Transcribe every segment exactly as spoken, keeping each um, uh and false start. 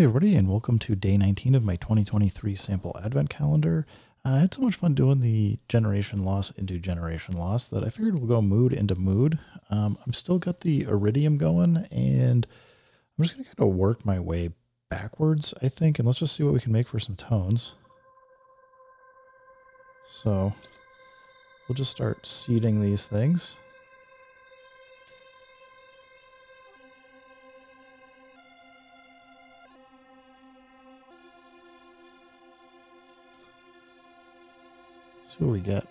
Hey everybody, and welcome to day nineteen of my twenty twenty-three sample advent calendar. Uh, I had so much fun doing the generation loss into generation loss that I figured we'll go mood into mood. Um, I'm still got the Iridium going, and I'm just going to kind of work my way backwards, I think, and let's just see what we can make for some tones. So we'll just start seeding these things. See what we get.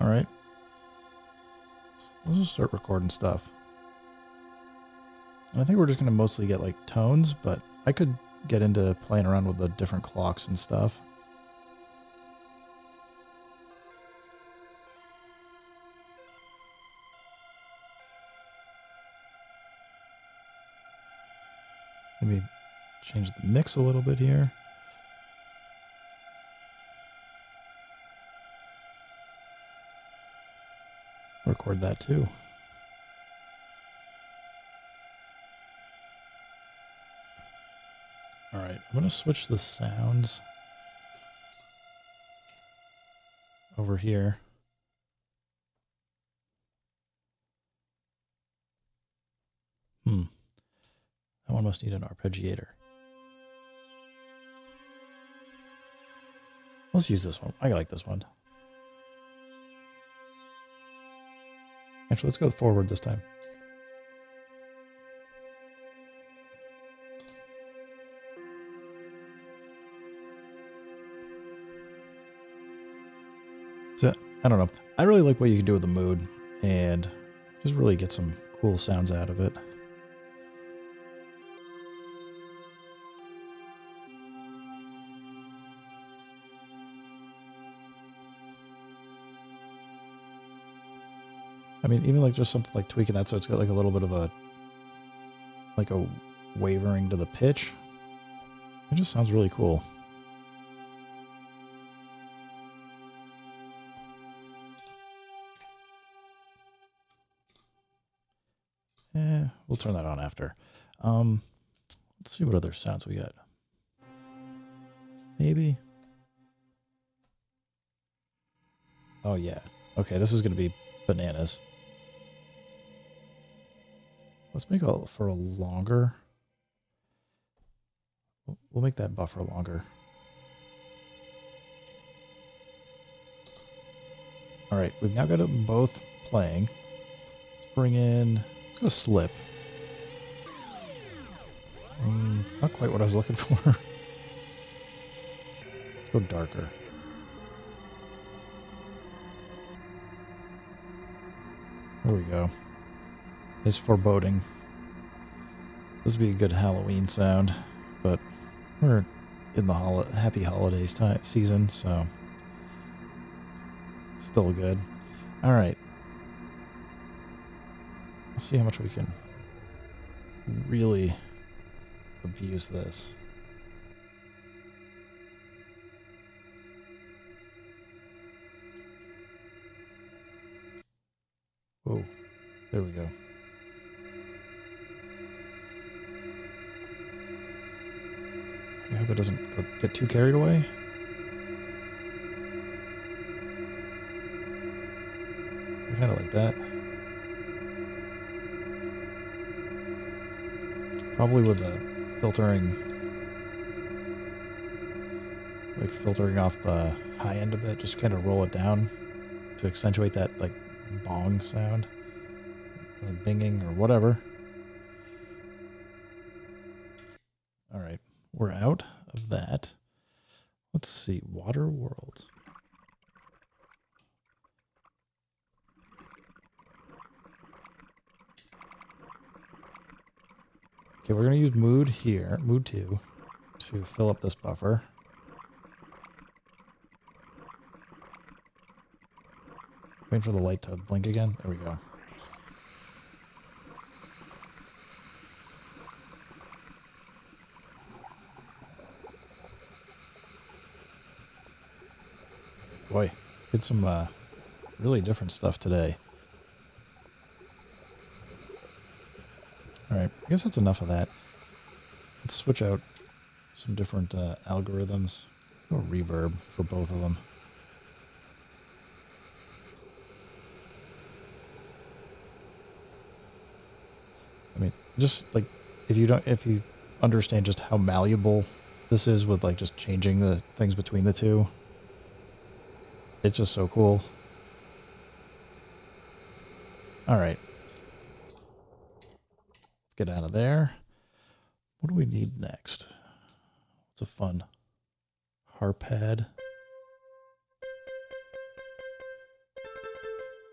All right. Let's just start recording stuff. And I think we're just going to mostly get like tones, but I could get into playing around with the different clocks and stuff. Maybe change the mix a little bit here. Record that too. All right, I'm going to switch the sounds over here. Hmm. I almost need an arpeggiator. Let's use this one. I like this one. Actually, let's go forward this time. So, I don't know. I really like what you can do with the mood and just really get some cool sounds out of it. I mean, even like just something like tweaking that so it's got like a little bit of a, like a wavering to the pitch. It just sounds really cool. Eh, we'll turn that on after. Um, let's see what other sounds we got. Maybe. Oh yeah. Okay, this is going to be bananas. Let's make a for a longer. We'll make that buffer longer. All right, we've now got them both playing. Let's bring in. Let's go slip. Um, not quite what I was looking for. Let's go darker. There we go. It's foreboding. This would be a good Halloween sound, but we're in the hol happy holidays time season, so it's still good. All right. Let's see how much we can really abuse this. Whoa, there we go. I hope it doesn't get too carried away. I kind of like that. Probably with the filtering, like filtering off the high end of it, just kind of roll it down to accentuate that like bong sound, or binging or whatever. All right. We're out of that. Let's see. Water World. Okay, we're going to use mood here, mood two, to fill up this buffer. Waiting for the light to blink again. There we go. Boy, Did some uh, really different stuff today. All right, I guess that's enough of that. Let's switch out some different uh, algorithms. Go reverb for both of them. I mean, just like if you don't, if you understand just how malleable this is with like just changing the things between the two, it's just so cool. All right, let's get out of there. What do we need next? It's a fun harp pad.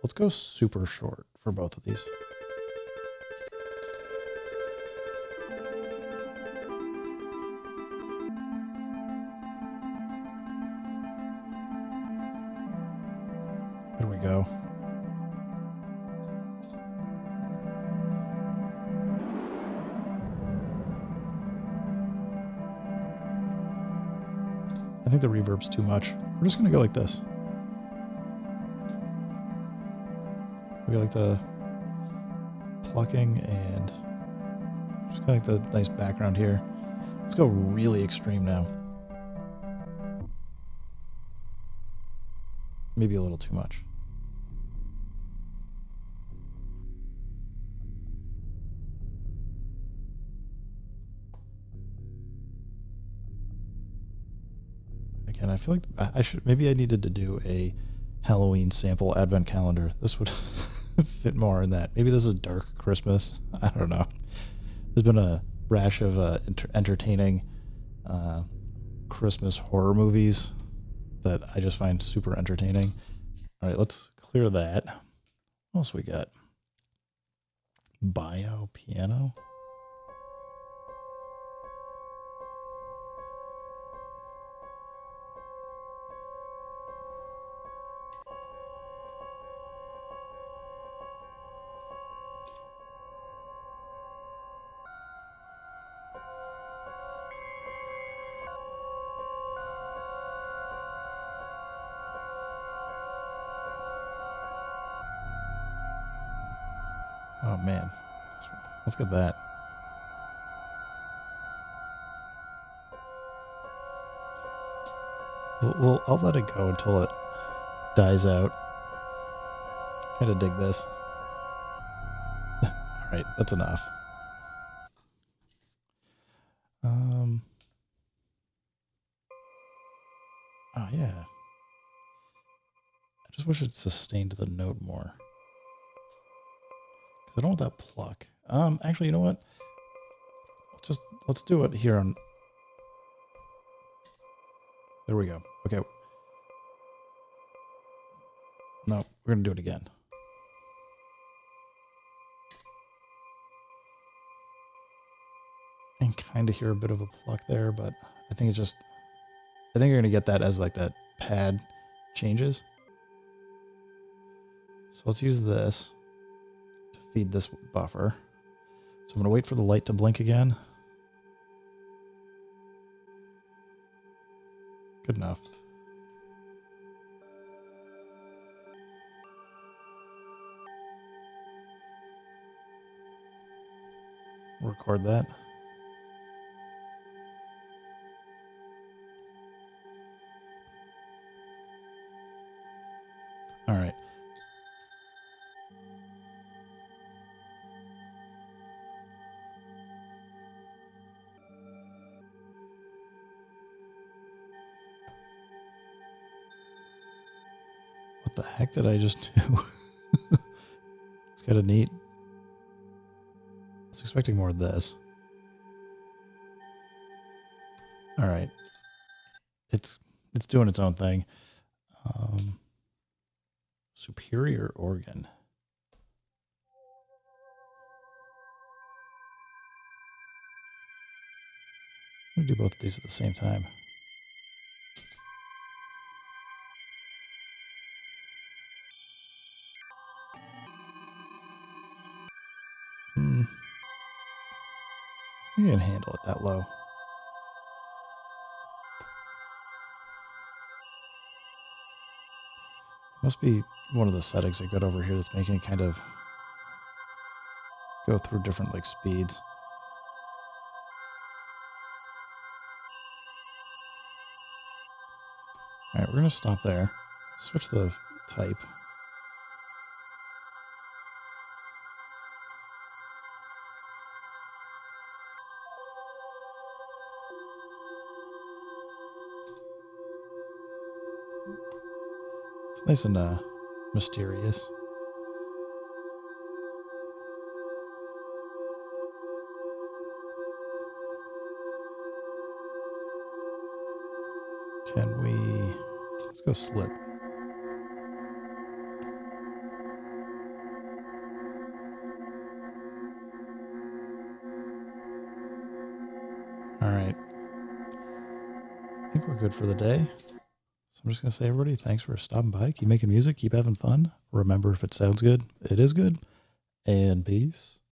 Let's go super short for both of these. There we go. I think the reverb's too much. We're just gonna go like this. We like the plucking and just kind of like the nice background here. Let's go really extreme now. Maybe a little too much. I feel like I should, maybe I needed to do a Halloween sample advent calendar. This would fit more in that. Maybe this is dark Christmas. I don't know. There's been a rash of uh, enter entertaining uh, Christmas horror movies that I just find super entertaining. All right, let's clear that. What else we got? Bio piano. Oh man, let's get that. Well, well, I'll let it go until it dies out. Gotta dig this. All right, that's enough. Um. Oh yeah. I just wish it sustained the note more. I don't want that pluck. Um, actually, you know what? Let's just let's do it here on. There we go. Okay. No, we're gonna do it again. And kind of hear a bit of a pluck there, but I think it's just. I think you're gonna get that as like that pad changes. So let's use this. Feed this buffer. So I'm going to wait for the light to blink again. Good enough. Record that. All right. What the heck did I just do? It's kind of neat. I was expecting more of this. All right, it's it's doing its own thing. Um, superior organ. I'm gonna do both of these at the same time. You can handle it that low. Must be one of the settings I got over here that's making it kind of go through different like speeds. Alright, we're going to stop there. Switch the type. It's nice and uh, mysterious. Can we... let's go slip. All right. I think we're good for the day. So I'm just going to say, everybody, thanks for stopping by. Keep making music. Keep having fun. Remember, if it sounds good, it is good. And peace.